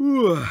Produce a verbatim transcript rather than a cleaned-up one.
Ooh.